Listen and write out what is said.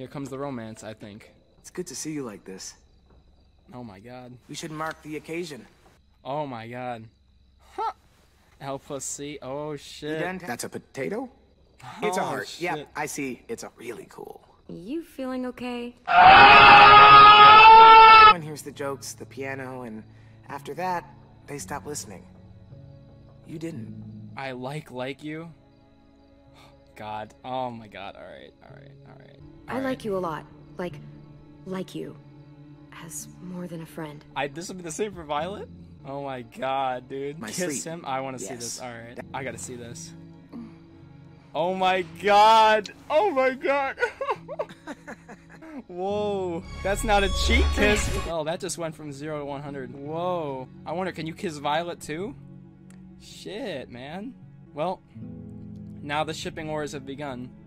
Here comes the romance, I think. It's good to see you like this. Oh my god. We should mark the occasion. Oh my god. Huh. Help us see. Oh shit. That's a potato? It's a heart. Shit. Yeah, I see. It's a really cool. You feeling okay? Everyone hears the jokes, the piano, and after that, they stop listening. You didn't. I like you? God. Oh my god. Alright. I like you a lot. Like you. As more than a friend. This would be the same for Violet? Oh my god, dude. Kiss him? I want to see this. Alright. I gotta see this. Oh my god! Oh my god! Whoa. That's not a cheek kiss! Oh, that just went from 0 to 100. Whoa. I wonder, can you kiss Violet too? Shit, man. Well, now the shipping wars have begun.